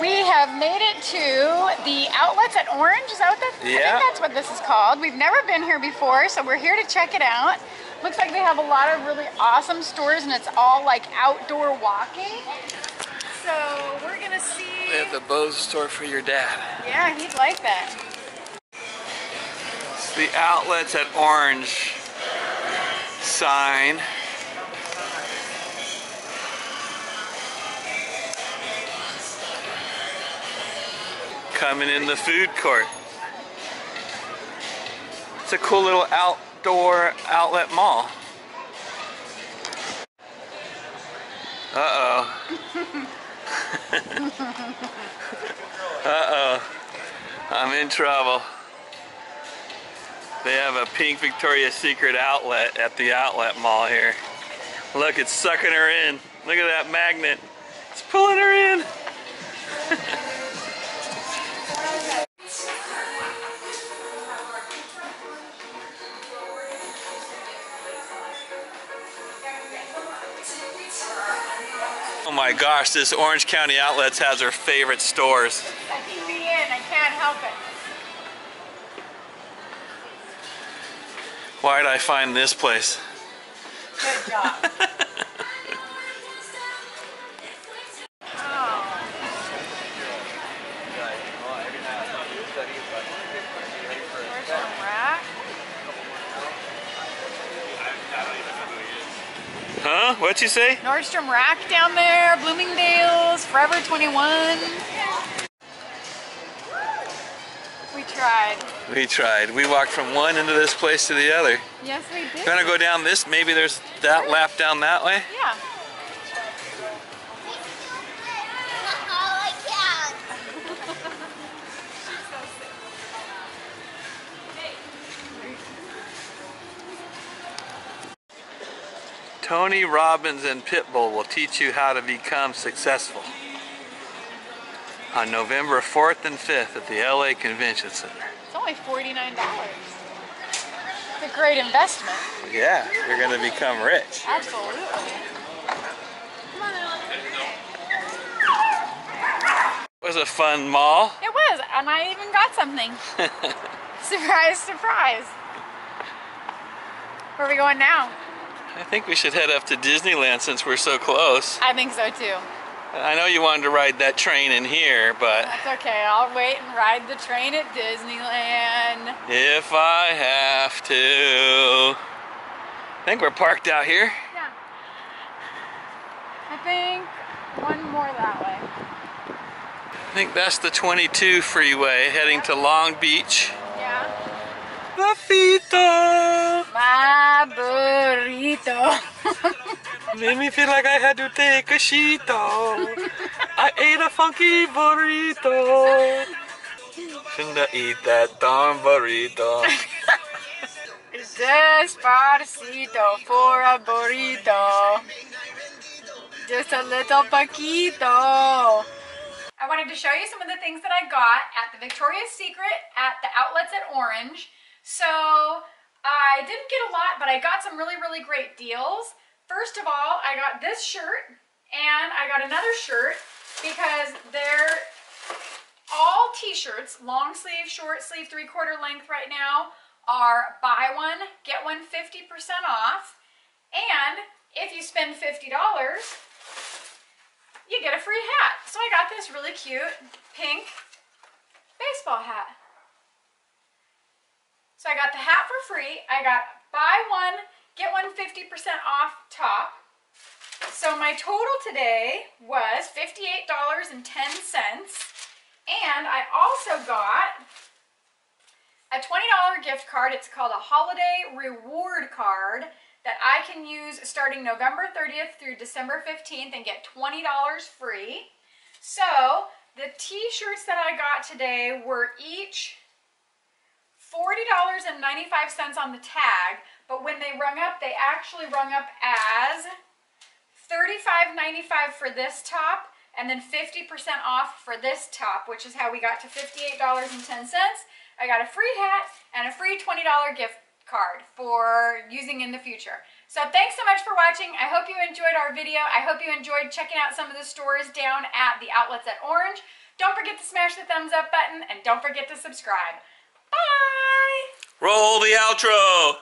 We have made it to the Outlets at Orange. Is that what that's? Yeah. I think that's what this is called. We've never been here before, so we're here to check it out. Looks like they have a lot of really awesome stores, and it's all like outdoor walking. So we're gonna see. They have the Bose store for your dad. Yeah, he'd like that. It's the Outlets at Orange sign. Coming in the food court. It's a cool little outdoor outlet mall. Uh-oh. Uh-oh. I'm in trouble. They have a pink Victoria's Secret outlet at the outlet mall here. Look, it's sucking her in. Look at that magnet. It's pulling her in. Oh my gosh, this Orange County Outlets has her favorite stores. I keep me in, I can't help it. Why did I find this place? Good job. Nordstrom Rack? Huh? What'd you say? Nordstrom Rack down there, Bloomingdale's, Forever 21. We tried. We tried. We walked from one end of this place to the other. Yes, we did. Gonna go down this, maybe there's that lap down that way? Yeah. Tony Robbins and Pitbull will teach you how to become successful on November 4th and 5th at the LA Convention Center. It's only $49. It's a great investment. Yeah, you're going to become rich. Absolutely. Come on. It was a fun mall. It was, and I even got something. Surprise, surprise. Where are we going now? I think we should head up to Disneyland since we're so close. I think so too. I know you wanted to ride that train in here, but... That's okay, I'll wait and ride the train at Disneyland. If I have to. I think we're parked out here. Yeah. I think one more that way. I think that's the 22 freeway heading to Long Beach. Yeah. La fita! My burrito. Made me feel like I had to take a shito. I ate a funky burrito. Shouldn't I eat that darn burrito? Despacito for a burrito. Just a little paquito. I wanted to show you some of the things that I got at the Victoria's Secret at the Outlets at Orange. So I didn't get a lot, but I got some really, really great deals. First of all, I got this shirt and I got another shirt because they're all t-shirts, long sleeve, short sleeve, three-quarter length right now are buy one, get one 50% off. And if you spend $50, you get a free hat. So I got this really cute pink baseball hat. So I got the hat for free. I got buy one, get one 50% off top. So my total today was $58.10. And I also got a $20 gift card. It's called a holiday reward card that I can use starting November 30th through December 15th and get $20 free. So the t-shirts that I got today were each $40.95 on the tag, but when they rung up, they actually rung up as $35.95 for this top and then 50% off for this top, which is how we got to $58.10. I got a free hat and a free $20 gift card for using in the future. So thanks so much for watching. I hope you enjoyed our video. I hope you enjoyed checking out some of the stores down at the Outlets at Orange. Don't forget to smash the thumbs up button and don't forget to subscribe. Bye! Roll the outro!